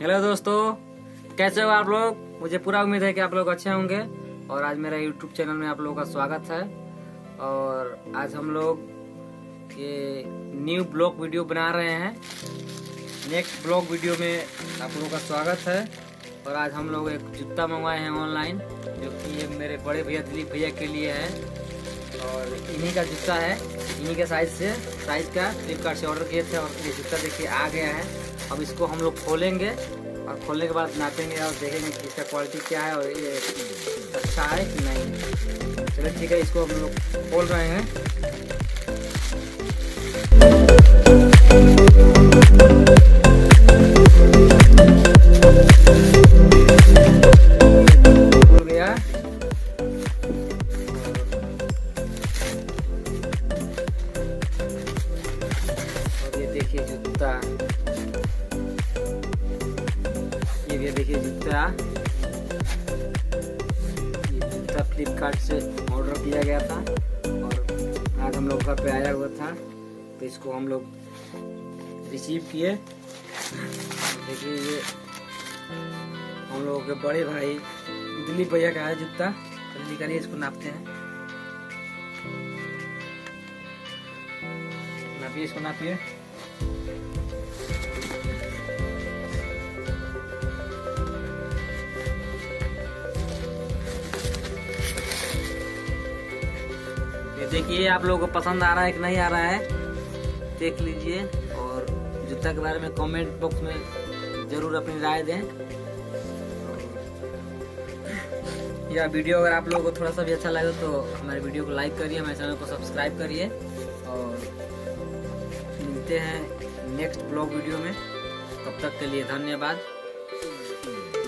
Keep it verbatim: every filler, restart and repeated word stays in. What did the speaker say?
Hello दोस्तों, कैसे हो आप लोग। मुझे पूरा उम्मीद है कि आप लोग अच्छे होंगे और आज मेरा यूट्यूब चैनल में आप लोगों का स्वागत है। और आज हम लोग ये न्यू ब्लॉग वीडियो बना रहे हैं। नेक्स्ट ब्लॉग वीडियो में आप लोगों का स्वागत है। और आज हम लोग एक जूता मंगवाए हैं ऑनलाइन, जो कि मेरे बड़े भैया दिलीप भैया के लिए है और इन्हीं का जूता है। इन्हीं के साइज से साइज का फ्लिपकार्ट से ऑर्डर किए थे और ये जूता देखिए आ गया है। अब इसको हम लोग खोलेंगे और खोलने के बाद नापेंगे और देखेंगे कि इसका क्वालिटी क्या है और ये अच्छा है कि नहीं। चलो ठीक है, इसको हम लोग खोल रहे हैं। जूता ये भी देखिए, जूता ये जूता फ्लिपकार्ट से ऑर्डर किया गया था और आज हम लोग घर पे आया हुआ था, तो इसको हम लोग रिसीव किए। देखिए ये हम लोगों के बड़े भाई दिलीप भैया का है जूता। तो निकालिए, इसको नापते हैं। नापिए, इसको नापिए। देखिए आप लोगों को पसंद आ रहा है कि नहीं आ रहा है, देख लीजिए। और जूता के बारे में कमेंट बॉक्स में जरूर अपनी राय दें। या वीडियो अगर आप लोगों को थोड़ा सा भी अच्छा लगे तो हमारे वीडियो को लाइक करिए, हमारे चैनल को सब्सक्राइब करिए। और मिलते हैं नेक्स्ट ब्लॉग वीडियो में, तब तक के लिए धन्यवाद।